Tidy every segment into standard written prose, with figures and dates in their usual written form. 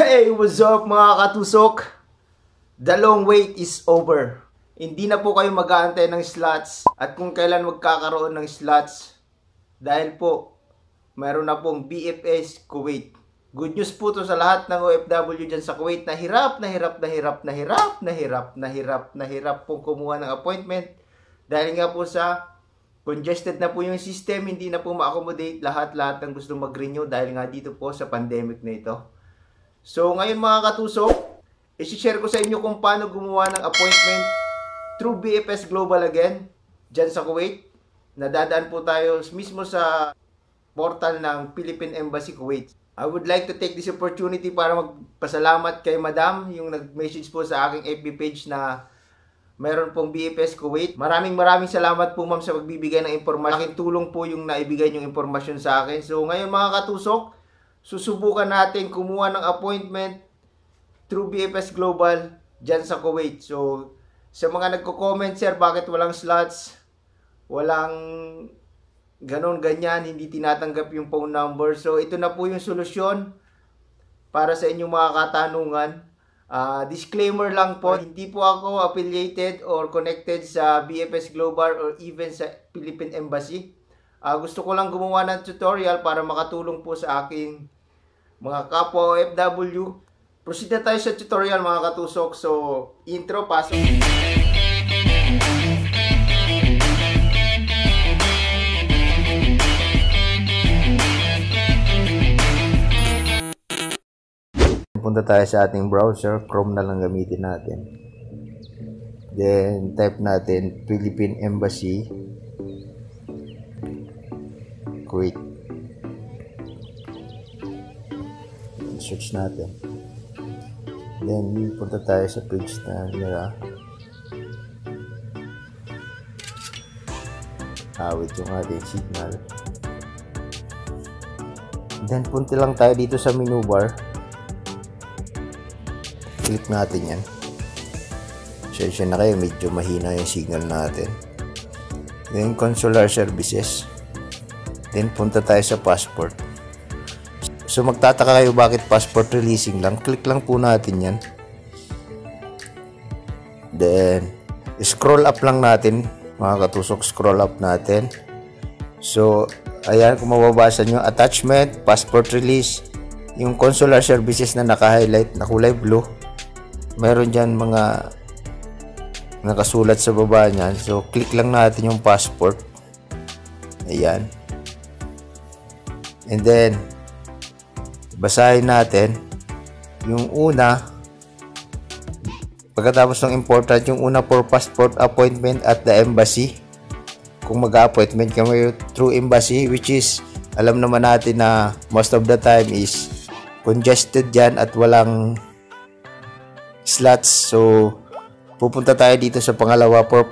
Hey! What's up mga katusok? The long wait is over. Hindi na po kayo mag-aantay ng slots at kung kailan magkakaroon ng slots dahil po mayroon na pong VFS Kuwait. Good news po to sa lahat ng OFW dyan sa Kuwait na hirap pong kumuha ng appointment dahil nga po sa congested na po yung system, hindi na po ma-accommodate lahat ng gusto mag-renew dahil nga dito po sa pandemic na ito. So ngayon mga katusok, i-share ko sa inyo kung paano gumawa ng appointment through VFS Global again dyan sa Kuwait. Nadadaan po tayo mismo sa portal ng Philippine Embassy Kuwait. I would like to take this opportunity para magpasalamat kay Madam yung nag-message po sa aking FB page na mayroon pong VFS Kuwait. Maraming salamat po ma'am sa pagbibigay ng impormasyon. Aking tulong po yung naibigay yung impormasyon sa akin. So ngayon mga katusok, susubukan natin kumuha ng appointment through VFS Global dyan sa Kuwait. So, sa mga nagko-comment, sir, bakit walang slots, walang ganon-ganyan, hindi tinatanggap yung phone number. So, ito na po yung solusyon para sa inyong mga katanungan. Disclaimer lang po, hindi po ako affiliated or connected sa VFS Global or even sa Philippine Embassy. Gusto ko lang gumawa ng tutorial para makatulong po sa aking mga kapwa OFW. Proceed na tayo sa tutorial mga katusok. So, intro, pasok. Punta tayo sa ating browser. Chrome na lang gamitin natin. Then, type natin Philippine Embassy Kuwait. Search natin. Then, punta tayo sa page na nila. Awit yung ating signal. Then, punti lang tayo dito sa menu bar. Click natin yan. Sensya na kayo, medyo mahina yung signal natin. Then, consular services. Then, punta tayo sa passport. So, magtataka kayo bakit passport releasing lang. Click lang po natin yan. Then, scroll up lang natin. Mga katusok, scroll up natin. So, ayan, kung mababasa nyo, attachment, passport release, yung consular services na naka-highlight na kulay blue. Meron dyan mga nakasulat sa baba nyan. So, click lang natin yung passport. Ayan. And then, basahin natin yung una. Pagkatapos ng important, yung una for passport appointment at the embassy. Kung mag-appointment kami through embassy, which is, alam naman natin na most of the time is congested dyan at walang slots. So, pupunta tayo dito sa pangalawa for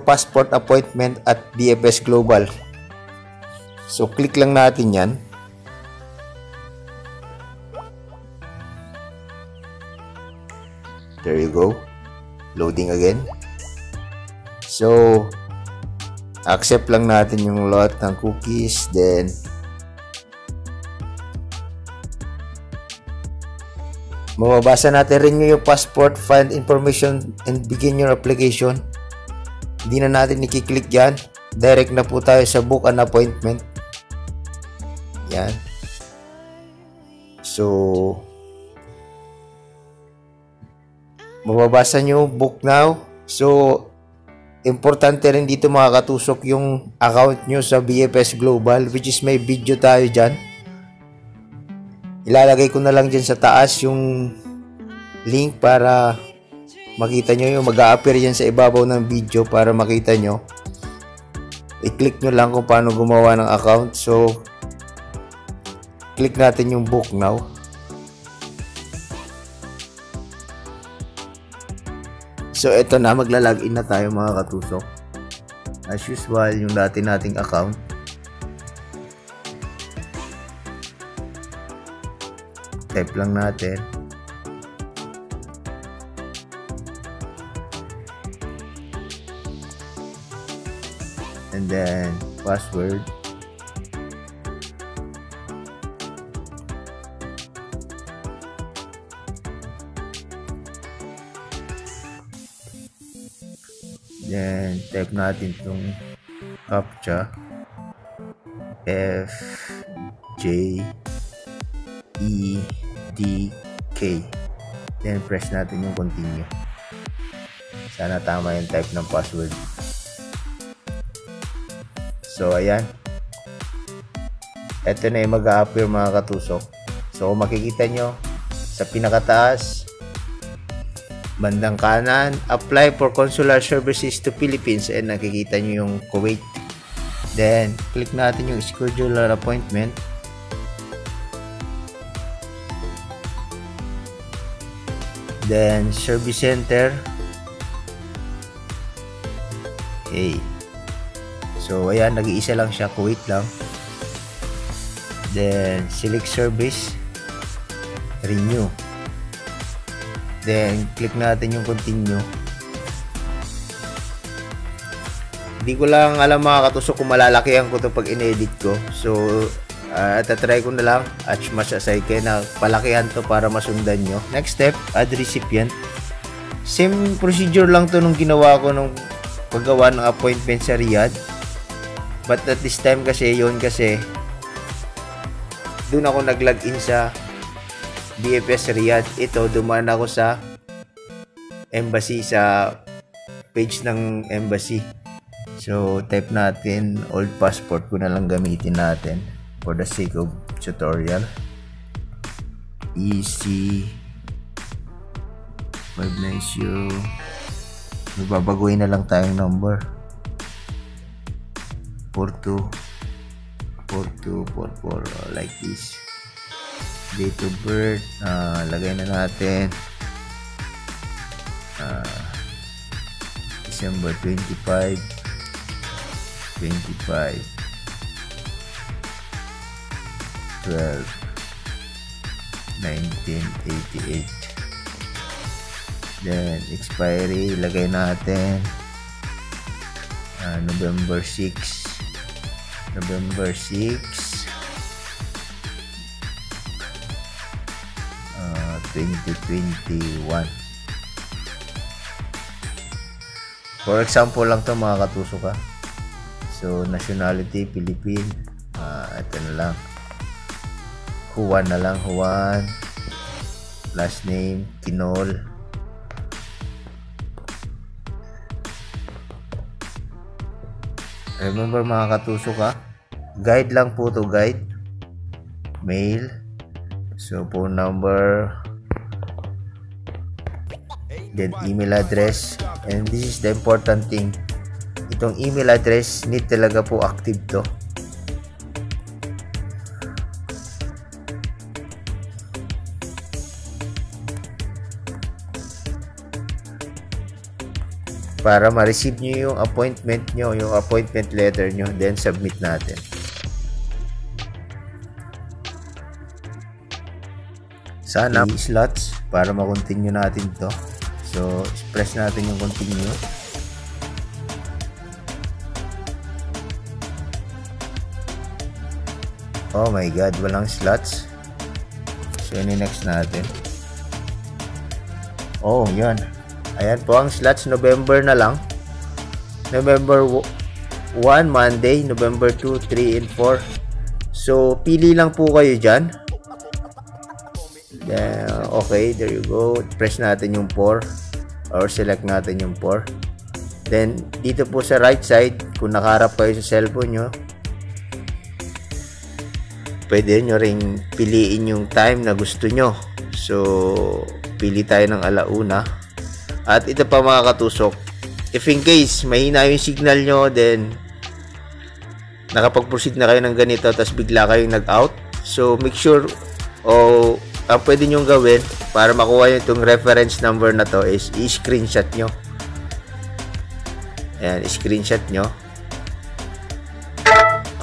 passport appointment at VFS Global. So, click lang natin yan. There you go. Loading again. So, accept lang natin yung lot ng cookies. Then, mababasa natin rin yung passport, find information, and begin your application. Hindi na natin i-click yan. Direct na po tayo sa book an appointment. Yan. So, mababasa nyo, book now. So, importante rin dito mga katusok yung account nyo sa VFS Global, which is may video tayo dyan. Ilalagay ko na lang dyan sa taas yung link para makita nyo yung mag-a-appear dyan sa ibabaw ng video para makita nyo. I-click nyo lang kung paano gumawa ng account. So, click natin yung book now. So, eto na. Magla-login na tayo mga katusok. As usual, yung dati nating account. Type lang natin. And then, password. Then type natin itong CAPTCHA FJEDK, then press natin yung continue. Sana tama yung type ng password. So ayan, eto na yung mag-a-appear mga katusok. So makikita nyo sa pinakataas bandang kanan, apply for consular services to Philippines, and nakikita nyo yung Kuwait. Then click natin yung schedule appointment. Then service center. Okay. So ayan, nag-iisa lang siya, Kuwait lang. Then select service, renew. Then click natin yung continue. Hindi ko lang alam mga katusok kung malalakihan ko ito pag in-edit ko. So tatry ko na lang at mas asay kayo na palakihan to para masundan nyo. Next step, add recipient. Same procedure lang to nung ginawa ko nung paggawa ng appointment sa Riyadh, but at this time kasi doon ako nag-login sa VFS Riyadh. Ito, dumaan ako sa embassy, sa page ng embassy. So type natin old passport ko na lang gamitin natin for the sake of tutorial. EC 5 nice. Magbabaguhin na lang tayong number 4244, like this. Date of birth, lagay na natin December 25 12 1988. Then expiry, ilagay natin November 6 2021. For example lang to mga katusok. So nationality Philippine, ito na lang, Juan na lang, Juan. Last name Kinol. Remember mga katusok guide lang po to, guide. Mail. So phone number, then email address. And this is the important thing, itong email address need talaga po active to. Para ma-receive nyo yung appointment nyo, yung appointment letter nyo, then submit natin. Sana slots para ma-continue natin to. So press natin yung continue. Oh my god, walang slots. So ini-next natin. Oh, yun. Ayan po ang slots, November na lang. November 1, Monday, November 2, 3, and 4. So, pili lang po kayo dyan. Okay, there you go. Press natin yung 4 or select natin yung 4. Then, dito po sa right side, kung nakaharap kayo sa cellphone nyo, pwede nyo ring piliin yung time na gusto nyo. So, pili tayo ng alauna. At ito pa mga katusok, if in case mahina yung signal nyo, then nakapag-proceed na kayo ng ganito tapos bigla kayong nag-out, so make sure ang pwede nyong gawin para makuha nyo itong reference number na to is i-screenshot nyo. Ayan, i-screenshot nyo.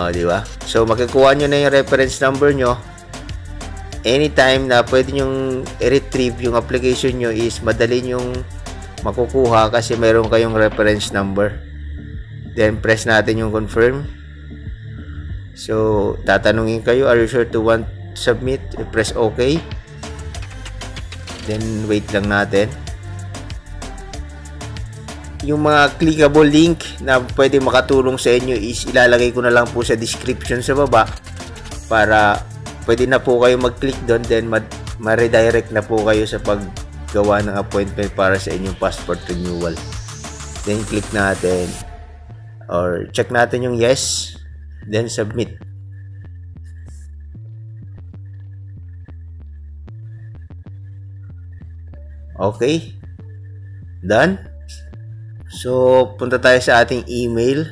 O, diba? So makikuha nyo na yung reference number nyo. Anytime na pwede nyong i-retrieve yung application nyo is madali nyong makukuha kasi meron kayong reference number. Then press natin yung confirm. So tatanungin kayo, are you sure to want submit? Press OK. Then wait lang natin. Yung mga clickable link na pwede makatulong sa inyo is ilalagay ko na lang po sa description sa baba para pwede na po kayo mag-click doon, then ma-redirect na po kayo sa paggawa ng appointment para sa inyong passport renewal. Then click natin or check natin yung yes, then submit. Okay, done. So punta tayo sa ating email.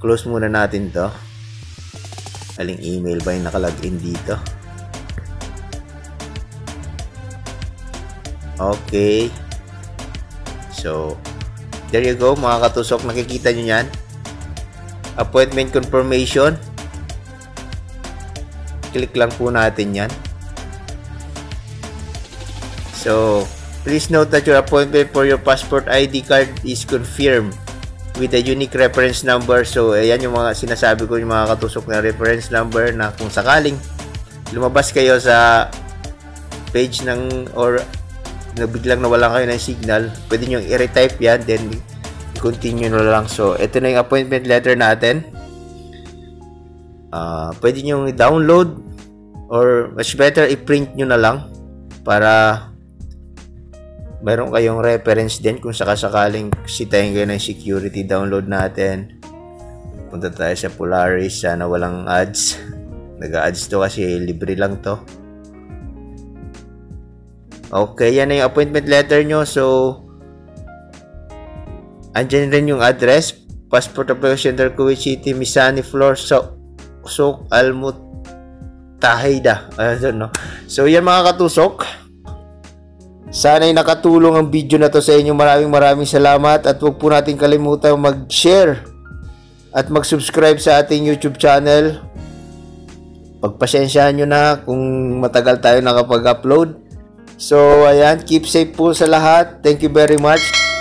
Close muna natin to. Aling email ba yung nakalagin dito? Okay, so there you go mga katusok, nakikita nyo yan, appointment confirmation. Click lang po natin yan. So, please note that your appointment for your passport ID card is confirmed with a unique reference number. So, ayan yung mga sinasabi ko, yung mga katusok na reference number na kung sakaling lumabas kayo sa page ng or biglang nawalan kayo ng signal, pwede nyo i-retype yan, then continue na lang. So, ito na yung appointment letter natin. Pwede nyo i-download or much better, i-print nyo na lang para mayroon kayong reference din kung sakasakaling sitayin kayo ng security. Download natin. Punta tayo sa Polaris. Sana walang ads. Nag-ads to kasi libre lang to. Okay, yan na yung appointment letter nyo. So, andyan rin yung address. Passport Application Center, Kuwait City, Misani Floor, Sok Al-Mutahida. No? So, yan mga katusok. Sana'y nakatulong ang video na to sa inyo. Maraming salamat at huwag po natin kalimutan mag-share at mag-subscribe sa ating YouTube channel. Pagpasensyahan nyo na kung matagal tayo nakapag-upload. So ayan, keep safe po sa lahat. Thank you very much.